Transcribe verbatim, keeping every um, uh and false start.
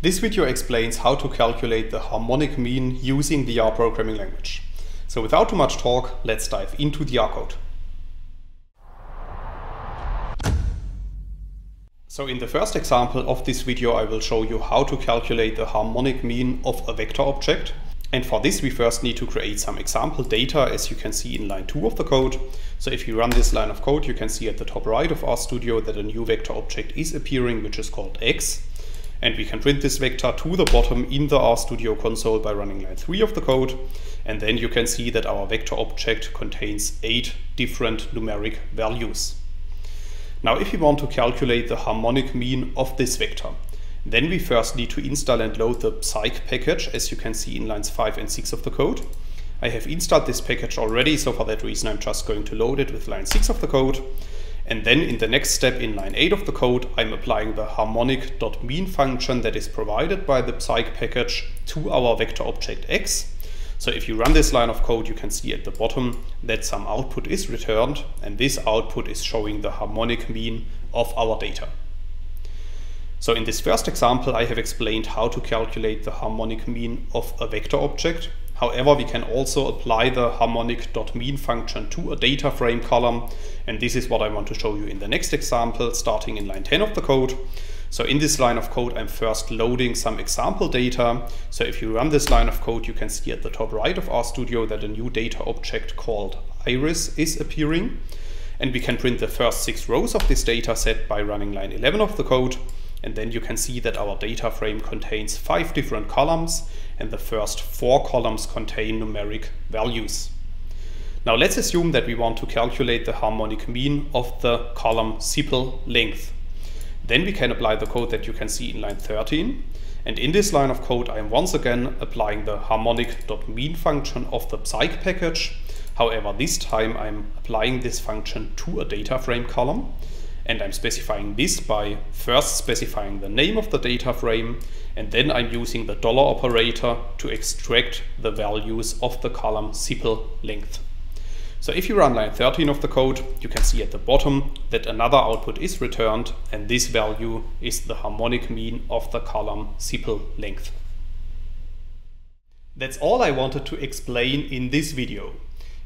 This video explains how to calculate the harmonic mean using the R programming language. So without too much talk, let's dive into the R code. So in the first example of this video, I will show you how to calculate the harmonic mean of a vector object. And for this, we first need to create some example data, as you can see in line two of the code. So if you run this line of code, you can see at the top right of RStudio that a new vector object is appearing, which is called X. And we can print this vector to the bottom in the RStudio console by running line three of the code. And then you can see that our vector object contains eight different numeric values. Now, if we want to calculate the harmonic mean of this vector, then we first need to install and load the psych package, as you can see in lines five and six of the code. I have installed this package already, so for that reason I'm just going to load it with line six of the code. And then in the next step, in line eight of the code, I'm applying the harmonic.mean function that is provided by the psych package to our vector object X. So if you run this line of code, you can see at the bottom that some output is returned, and this output is showing the harmonic mean of our data. So in this first example, I have explained how to calculate the harmonic mean of a vector object. However, we can also apply the harmonic.mean function to a data frame column. And this is what I want to show you in the next example, starting in line ten of the code. So in this line of code, I'm first loading some example data. So if you run this line of code, you can see at the top right of RStudio that a new data object called iris is appearing. And we can print the first six rows of this data set by running line eleven of the code. And then you can see that our data frame contains five different columns, and the first four columns contain numeric values. Now let's assume that we want to calculate the harmonic mean of the column Sepal length. Then we can apply the code that you can see in line thirteen. And in this line of code, I am once again applying the harmonic.mean function of the psych package. However, this time I'm applying this function to a data frame column. And I'm specifying this by first specifying the name of the data frame, and then I'm using the dollar operator to extract the values of the column Sepal length. So if you run line thirteen of the code, you can see at the bottom that another output is returned, and this value is the harmonic mean of the column Sepal length. That's all I wanted to explain in this video.